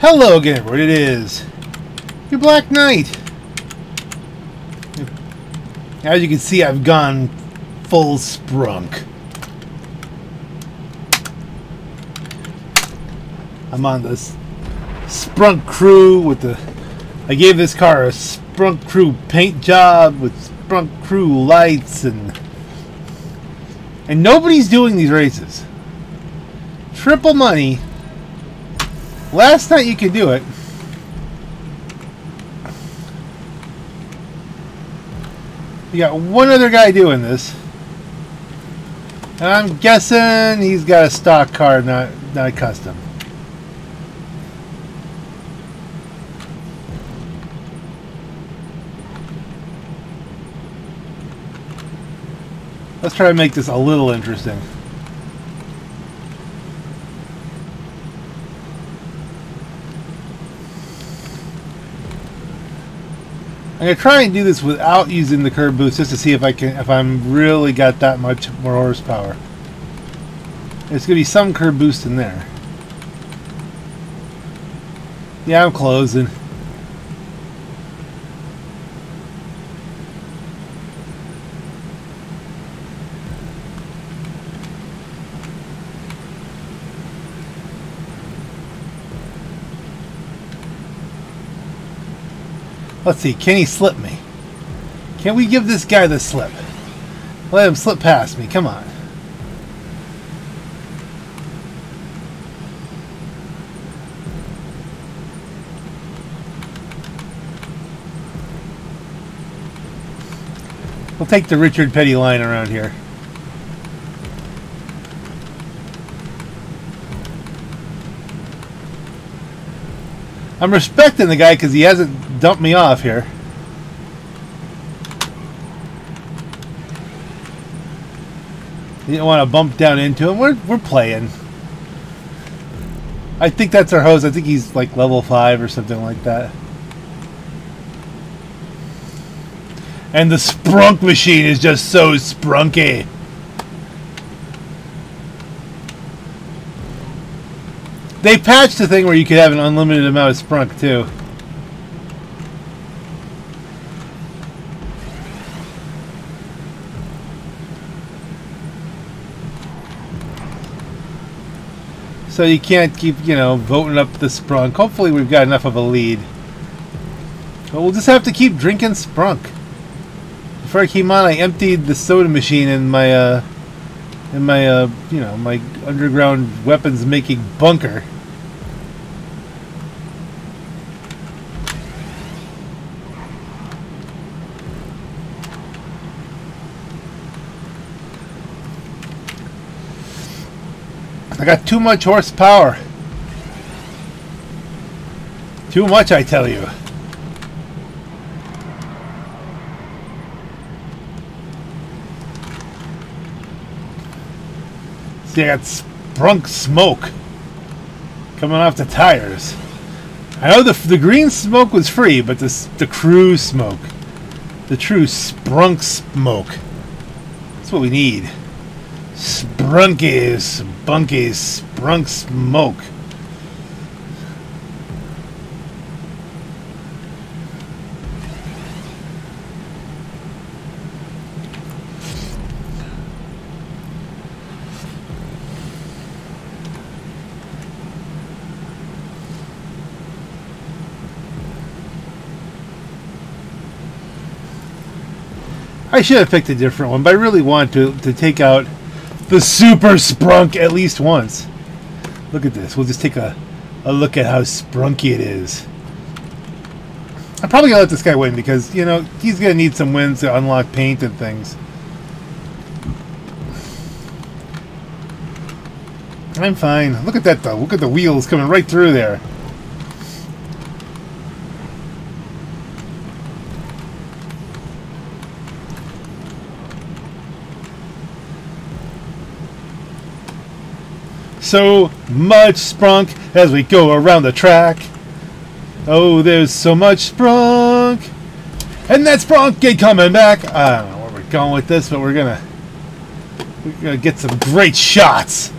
Hello again, everyone. It is your Black Knight. As you can see, I've gone full Sprunk. I'm on this Sprunk crew with the... I gave this car a Sprunk crew paint job with Sprunk crew lights and nobody's doing these races. Triple money. Last night you could do it. You got one other guy doing this. And I'm guessing he's got a stock car, not custom. Let's try to make this a little interesting. I'm gonna try and do this without using the curb boost just to see if I can, if I'm really got that much more horsepower. There's gonna be some curb boost in there. Yeah, I'm closing. Let's see, can he slip me? Can we give this guy the slip? Let him slip past me, come on. We'll take the Richard Petty line around here. I'm respecting the guy because he hasn't dumped me off here. You didn't want to bump down into him. We're playing. I think that's our host. I think he's like level 5 or something like that. And the Sprunk machine is just so sprunky. They patched the thing where you could have an unlimited amount of Sprunk, too. So you can't keep, you know, voting up the Sprunk. Hopefully we've got enough of a lead. But we'll just have to keep drinking Sprunk. Before I came on, I emptied the soda machine in my, you know, my underground weapons making bunker. I got too much horsepower. Too much, I tell you. See, I got Sprunk smoke coming off the tires. I know the green smoke was free, but the crew smoke, the true Sprunk smoke, that's what we need. Sprunky, spunky, Sprunk smoke. I should have picked a different one, but I really want to take out the Super Sprunk at least once. Look at this. We'll just take a look at how sprunky it is. I'm probably going to let this guy win because, you know, he's going to need some wins to unlock paint and things. I'm fine. Look at that, though. Look at the wheels coming right through there. So much Sprunk as we go around the track. Oh, there's so much Sprunk. And that Sprunk ain't coming back. I don't know where we're going with this, but we're gonna get some great shots.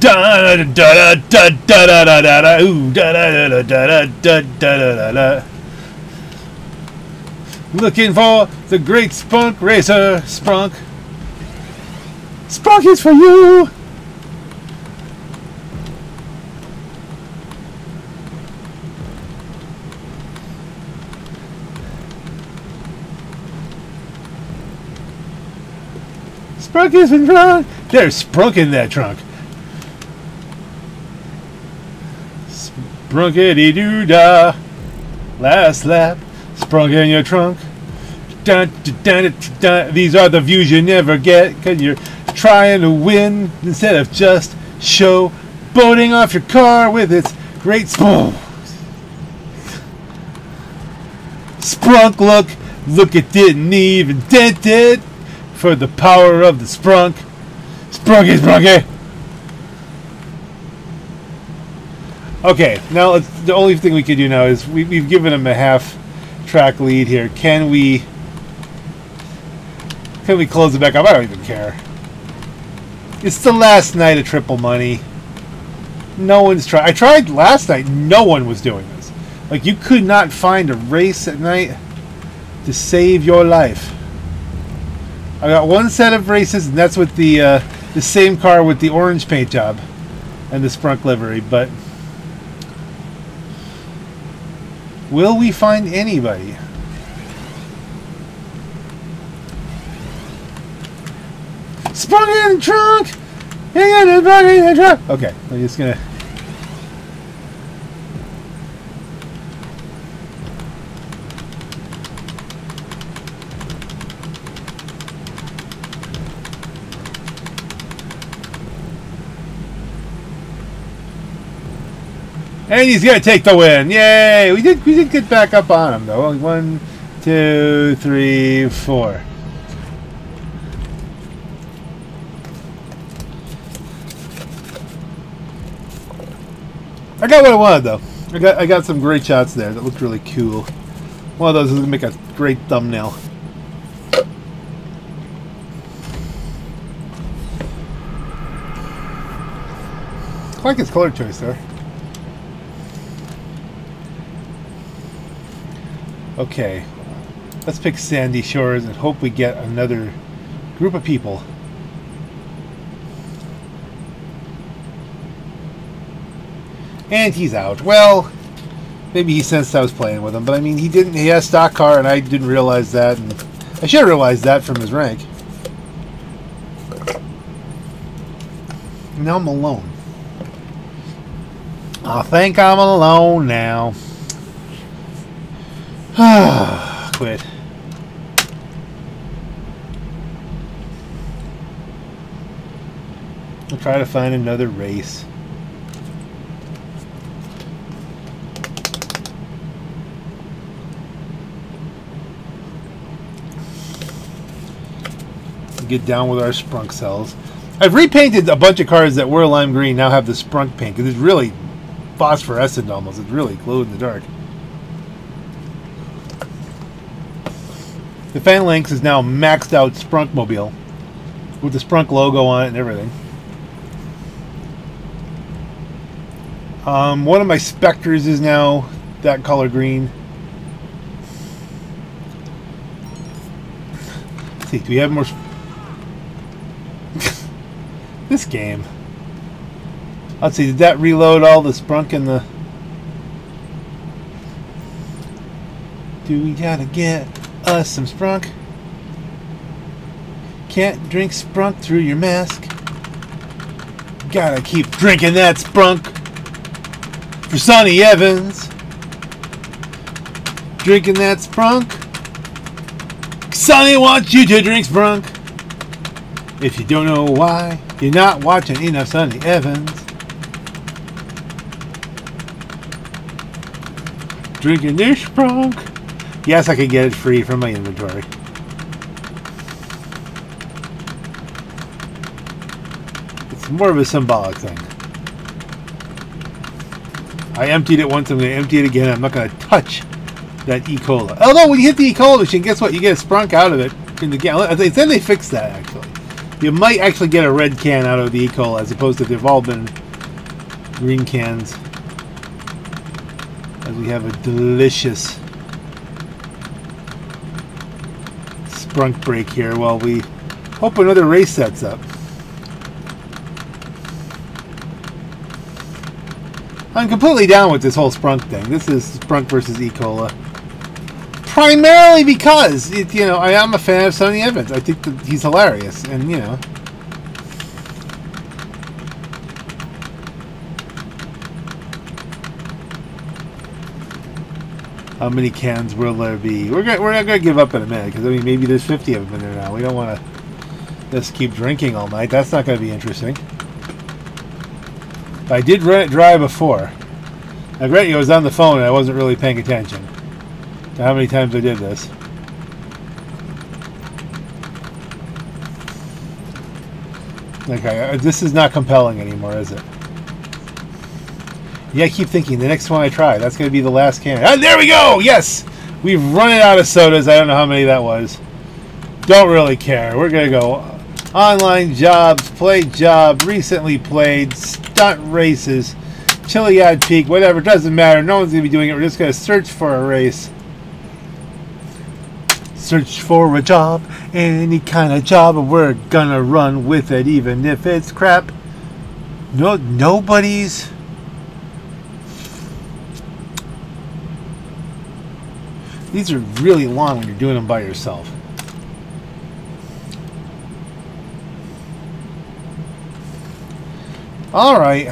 Da da da da da da da da. Ooh, da da da da da da da da. Looking for the great Sprunk racer, Sprunk. Sprunk is for you. Sprunk is in front. There's Sprunk in that trunk. Sprunkity doo da. Last lap. Sprunk in your trunk. Dun, dun, dun, dun. These are the views you never get because you're trying to win instead of just show boating off your car with its great spoon. Sprunk look. Look, it didn't even dent it for the power of the Sprunk. Sprunky, Sprunky. Okay, now the only thing we can do now is we've given him a half track lead here. Can we close it back up? I don't even care. It's the last night of triple money. No one's trying. I tried last night. No one was doing this. Like, you could not find a race at night to save your life. I got one set of races, and that's with the same car with the orange paint job and the Sprunk livery, but... will we find anybody? Sprung in the trunk! Okay, I'm just gonna... and he's gonna take the win! Yay! We did get back up on him though. 1, 2, 3, 4. I got what I wanted though. I got some great shots there that looked really cool. One of those is gonna make a great thumbnail. I like his color choice there. Okay, let's pick Sandy Shores and hope we get another group of people. And he's out. Well, maybe he sensed I was playing with him, but I mean, he didn't. He has stock car, and I didn't realize that, and I should have realized that from his rank. Now I'm alone. I think I'm alone now. Ah, quit. I'll try to find another race. Get down with our Sprunk cells. I've repainted a bunch of cars that were lime green now have the Sprunk paint because it's really phosphorescent almost. It's really glow in the dark. The Phalanx is now maxed out Sprunkmobile with the Sprunk logo on it and everything. One of my Spectres is now that color green. Let's see, do we have more? This game. Let's see, did that reload all the Sprunk in the? Do we gotta get us some Sprunk? Can't drink Sprunk through your mask. Gotta keep drinking that Sprunk for Sonny Evans. Drinking that Sprunk. Sonny wants you to drink Sprunk. If you don't know why, you're not watching enough Sonny Evans. Drinking this Sprunk. Yes, I could get it free from my inventory. It's more of a symbolic thing. I emptied it once, I'm going to empty it again. I'm not going to touch that E-Cola. Although, when you hit the E-Cola machine, guess what? You get a Sprunk out of it in the game. I think then they fixed that, actually. You might actually get a red can out of the E-Col as opposed to they've all been green cans. As we have a delicious Sprunk break here while we hope another race sets up. I'm completely down with this whole Sprunk thing. This is Sprunk versus E-Cola. Primarily because, you know, I am a fan of Sonny Evans. I think that he's hilarious. And, you know. How many cans will there be? We're not going to give up in a minute. Because, I mean, maybe there's 50 of them in there now. We don't want to just keep drinking all night. That's not going to be interesting. I did run it dry before. Now, granted, I was on the phone and I wasn't really paying attention to how many times I did this. Okay, this is not compelling anymore, is it? Yeah, I keep thinking, the next one I try, that's going to be the last can. Ah, there we go! Yes! We've run it out of sodas. I don't know how many that was. Don't really care. We're going to go online jobs, played job, recently played, stunt races, Chiliad Peak, whatever, doesn't matter. No one's going to be doing it. We're just going to search for a race. Search for a job, any kind of job, and we're going to run with it even if it's crap. No, nobody's... These are really long when you're doing them by yourself. All right.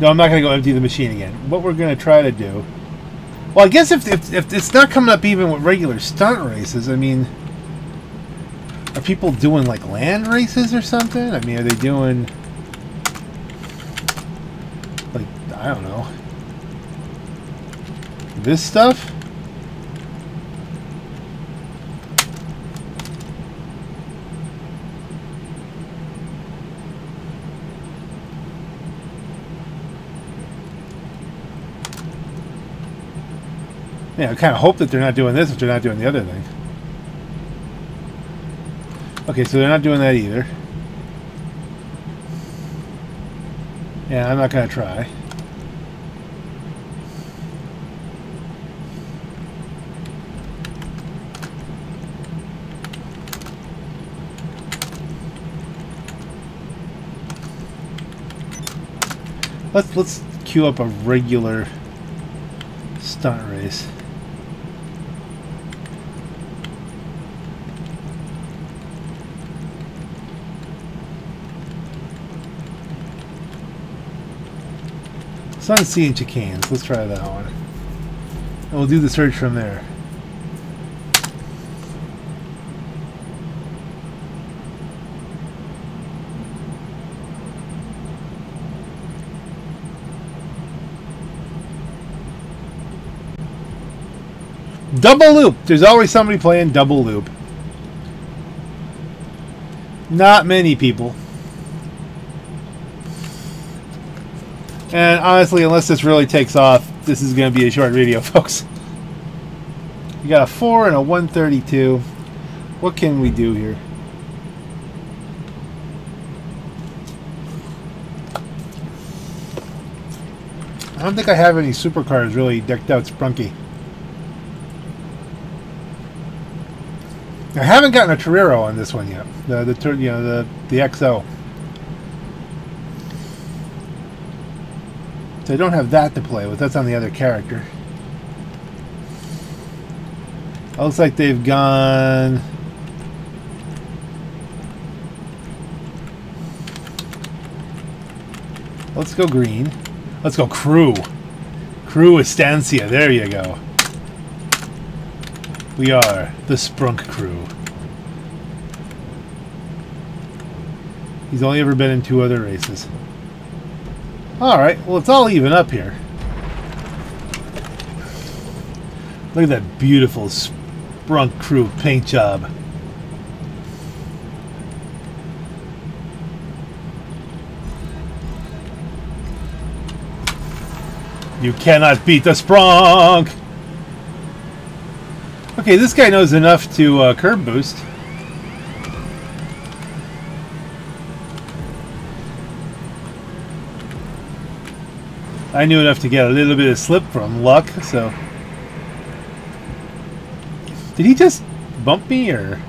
No, I'm not going to go empty the machine again. What we're going to try to do... Well, I guess if it's not coming up even with regular stunt races, I mean... Are people doing, like, land races or something? I mean, are they doing... Like, I don't know. This stuff? Yeah, I kind of hope that they're not doing this if they're not doing the other thing. Okay, so they're not doing that either. Yeah, I'm not going to try. Let's queue up a regular stunt race. Sun Seeing Chicanes. Let's try that one. And we'll do the search from there. Double Loop. There's always somebody playing Double Loop. Not many people. And honestly, unless this really takes off, this is going to be a short video, folks. We got a 4 and a 132. What can we do here? I don't think I have any supercars really decked out Sprunky. I haven't gotten a Torero on this one yet. The XO. So I don't have that to play with. That's on the other character. It looks like they've gone... Let's go green. Let's go crew. Crew Estancia. There you go. We are the Sprunk crew. He's only ever been in 2 other races. Alright, well, it's all even up here. Look at that beautiful Sprunk crew paint job. You cannot beat the Sprunk! Okay, this guy knows enough to curb boost. I knew enough to get a little bit of slip from luck, so... Did he just bump me, or...?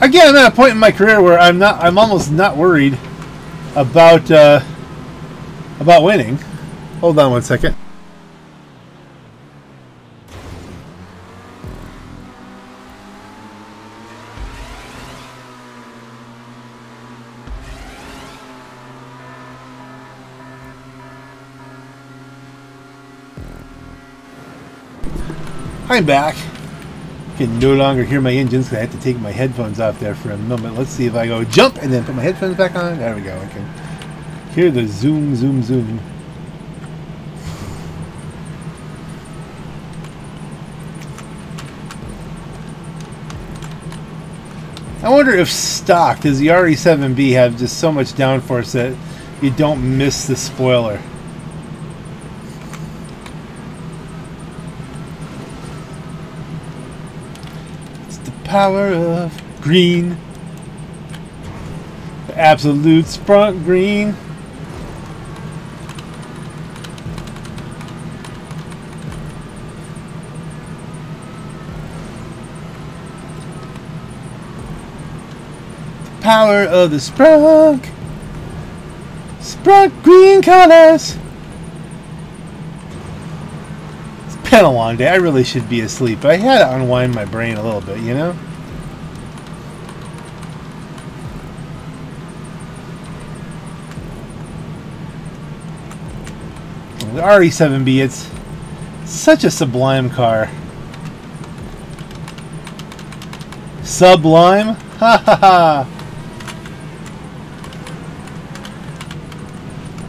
Again, I'm at a point in my career where I'm almost not worried about winning. Hold on one second. I'm back. Can no longer hear my engines because I had to take my headphones off there for a moment. Let's see if I go jump and then put my headphones back on. There we go. I can hear the zoom, zoom, zoom. I wonder if stock, does the RE7B have just so much downforce that you don't miss the spoiler? Power of green, the absolute Sprunk green. The power of the Sprunk, Sprunk green colors. Had a long day. I really should be asleep. I had to unwind my brain a little bit, you know? The RE7B, it's such a sublime car. Sublime? Ha ha ha!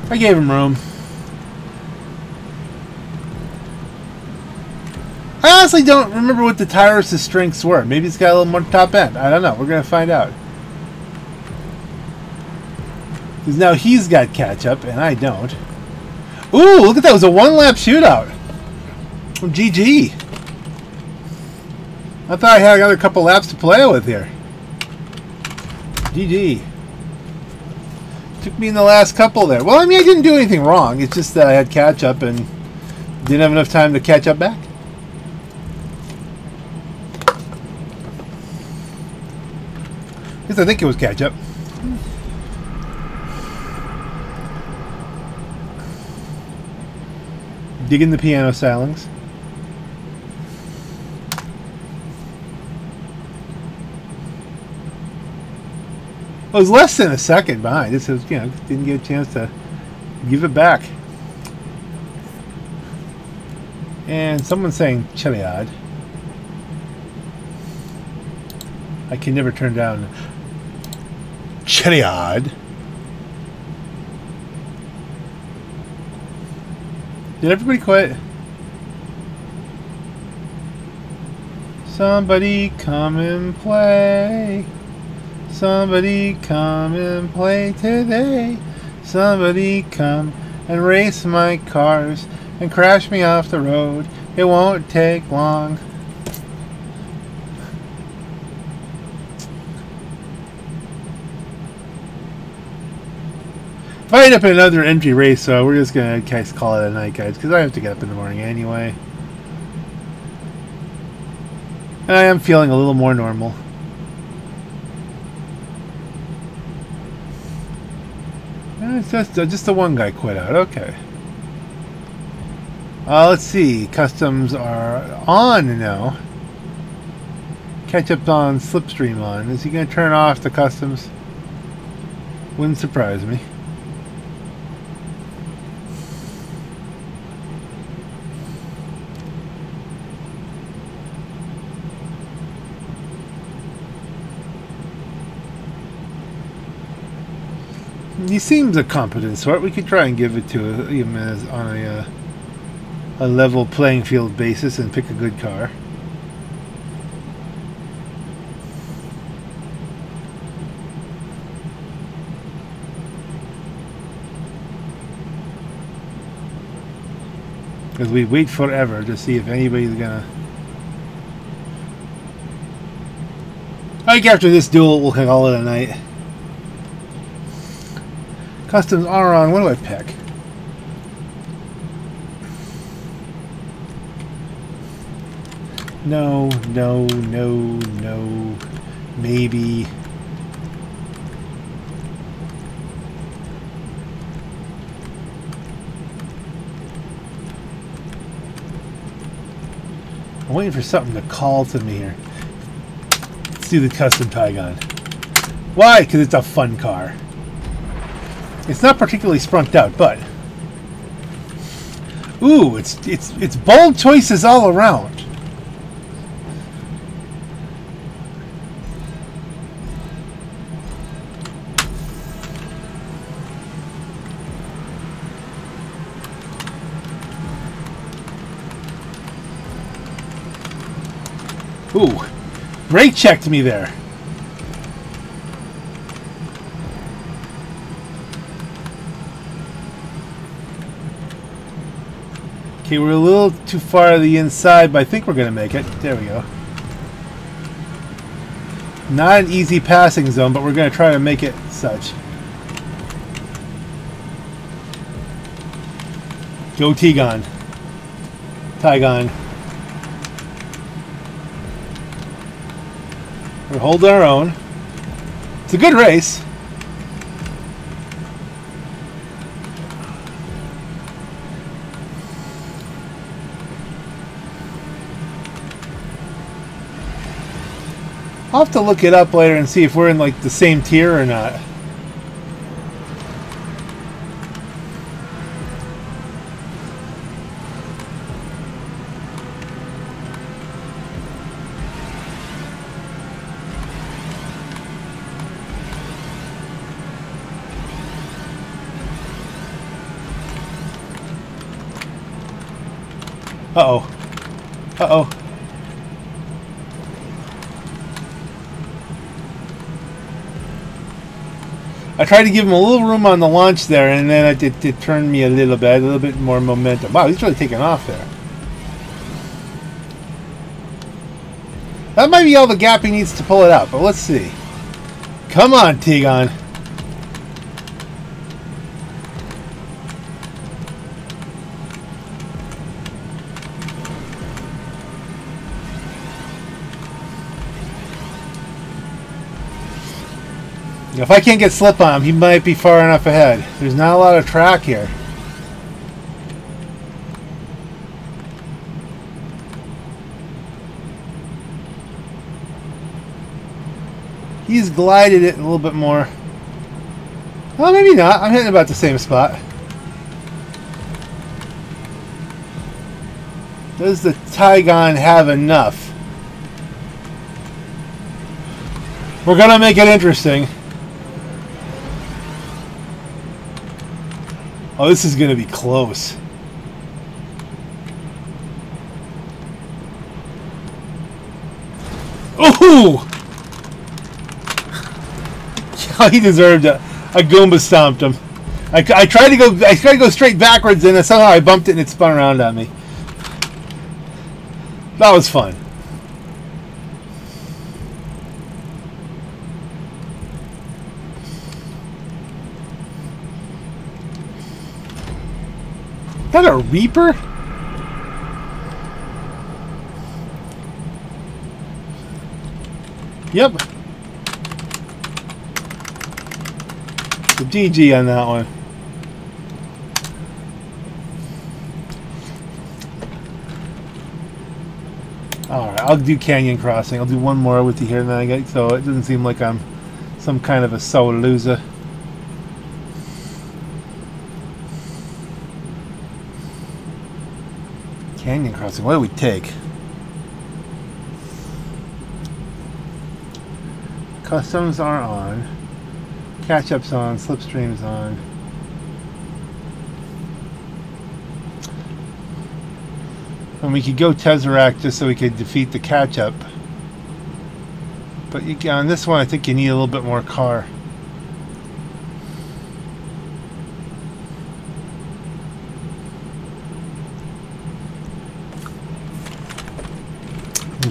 I gave him room. I honestly don't remember what the Tyrus' strengths were. Maybe it's got a little more top end. I don't know. We're going to find out. Because now he's got catch up and I don't. Ooh, look at that. It was a one-lap shootout. GG. I thought I had another couple laps to play with here. GG. Took me in the last couple there. Well, I mean, I didn't do anything wrong. It's just that I had catch up and didn't have enough time to catch up back. I think it was catch up. Digging the piano stylings. I was less than a second behind. This was, you know, didn't get a chance to give it back. And someone's saying Chiliad. I can never turn down. Chiliad. Did everybody quit? Somebody come and play. Somebody come and play today. Somebody come and race my cars and crash me off the road. It won't take long. If I end up in another empty race, so we're just going to call it a night, guys, because I have to get up in the morning anyway. And I am feeling a little more normal. And it's just the one guy quit out. Okay. Let's see. Customs are on now. Catch-up's on, slipstream on. Is he going to turn off the customs? Wouldn't surprise me. He seems a competent sort. We could try and give it to him as on a level playing field basis and pick a good car. Because we wait forever to see if anybody's gonna... I think after this duel, we'll call it a night. Customs are on. What do I pick? No, no, no, no. Maybe. I'm waiting for something to call to me here. Let's do the custom Tigon. Why? Because it's a fun car. It's not particularly sprunked out, but ooh, it's bold choices all around. Ooh, brake checked me there. Okay, we're a little too far to the inside, but I think we're going to make it. There we go. Not an easy passing zone, but we're going to try to make it such. Go Tigon. Tigon. We're holding our own. It's a good race. I'll have to look it up later and see if we're in like the same tier or not. Uh-oh. Uh-oh. I tried to give him a little room on the launch there, and then it turned me a little bit more momentum. Wow, he's really taking off there. That might be all the gap he needs to pull it out, but let's see. Come on, Tigon. If I can't get slip on him, he might be far enough ahead. There's not a lot of track here. He's glided it a little bit more. Well, maybe not. I'm hitting about the same spot. Does the Tigon have enough? We're going to make it interesting. Oh, this is going to be close. Oh! He deserved it. I Goomba stomped him. I tried to go straight backwards, and somehow I bumped it and it spun around on me. That was fun. Is that a Reaper? Yep. The GG on that one. Alright, I'll do Canyon Crossing. I'll do one more with you here, and then I get, so it doesn't seem like I'm some kind of a sore loser. Canyon Crossing, what do we take? Customs are on. Catch-up's on. Slipstream's on. And we could go Tesseract just so we could defeat the catch-up. But you, on this one, I think you need a little bit more car.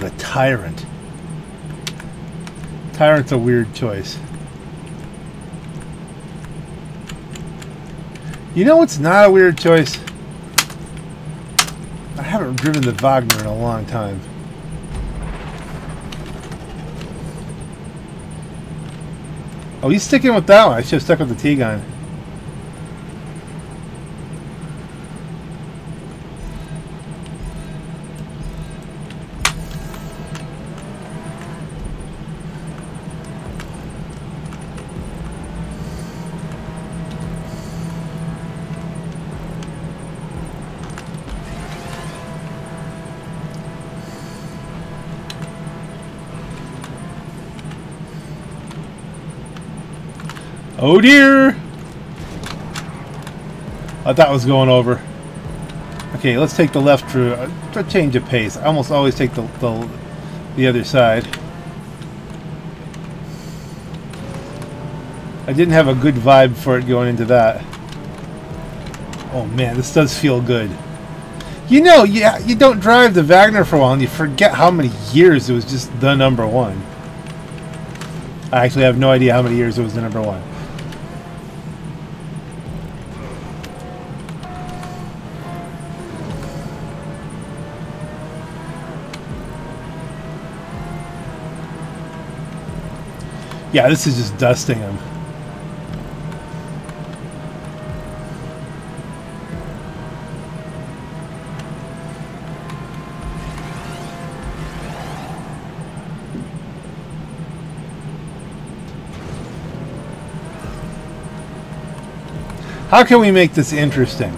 the Tyrant. Tyrant's a weird choice. You know what's not a weird choice? I haven't driven the Wagner in a long time. Oh, he's sticking with that one. I should have stuck with the Tigon. Oh dear! I thought it was going over. Okay, let's take the left through. A change of pace. I almost always take the other side. I didn't have a good vibe for it going into that. Oh man, this does feel good. You know, yeah, you don't drive the Wagner for a while and you forget how many years it was just the number one. I actually have no idea how many years it was the number one. Yeah, this is just dusting him. How can we make this interesting?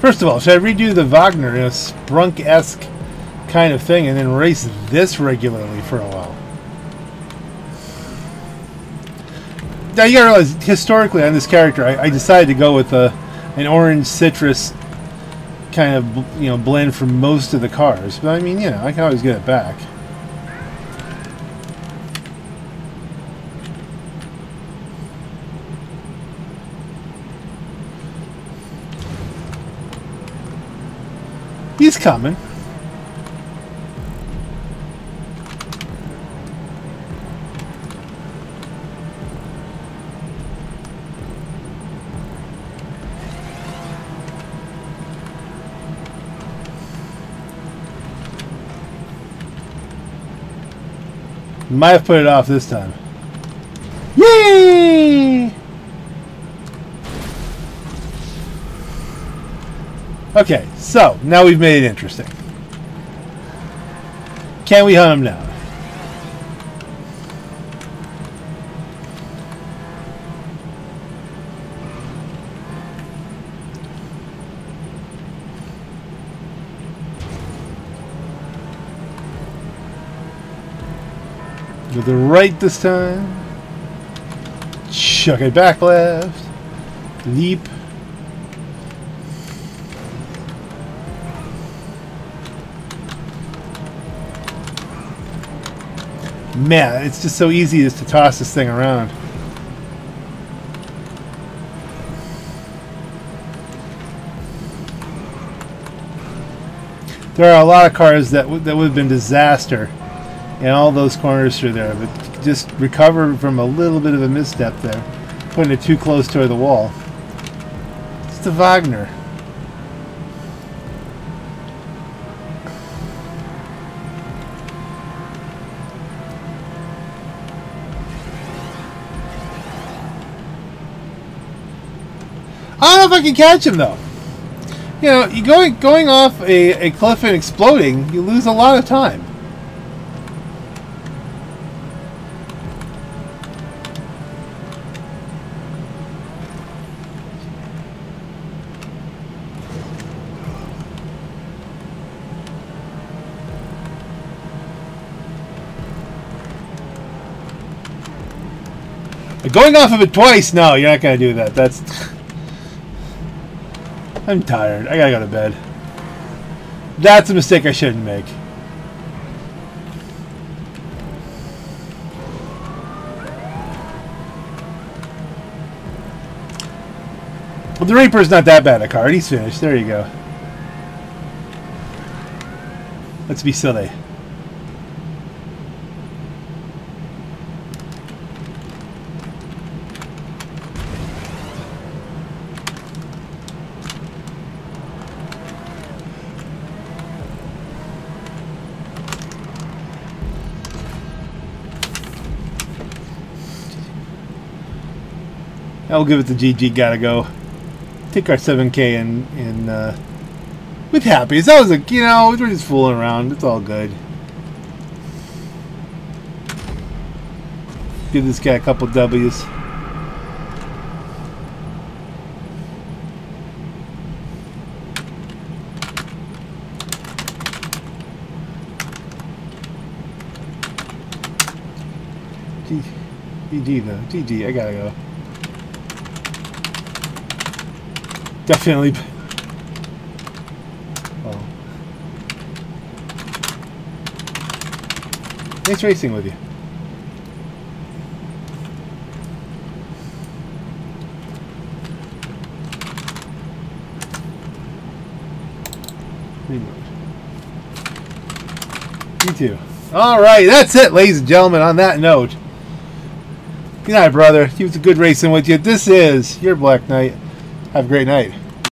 First of all, should I redo the Wagner in a Sprunk-esque kind of thing and then race this regularly for a while? Now you gotta realize, historically on this character, I decided to go with an orange citrus kind of blend for most of the cars. But I mean, you know, I can always get it back. He's coming. Might have put it off this time. Yay! Okay, so now we've made it interesting. Can we hunt him now? To the right this time. Chuck it back left. Leap. Man, it's just so easy just to toss this thing around. There are a lot of cars that would have been disaster in all those corners through there, but just recover from a little bit of a misstep there, putting it too close toward the wall. It's the Wagner. I don't know if I can catch him though. You know, you going off a cliff and exploding, you lose a lot of time. Going off of it twice? No, you're not gonna do that. That's. I'm tired. I gotta go to bed. That's a mistake I shouldn't make. Well, the Reaper's not that bad a card. He's finished. There you go. Let's be silly. I'll give it to GG. Gotta go. Take our 7K and with happiness. That was like, you know, we're just fooling around. It's all good. Give this guy a couple W's. GG though. GG. I gotta go. Definitely. Oh. Nice racing with you. You too. All right, that's it, ladies and gentlemen. On that note, good night, brother. It was a good racing with you. This is your Black Knight. Have a great night.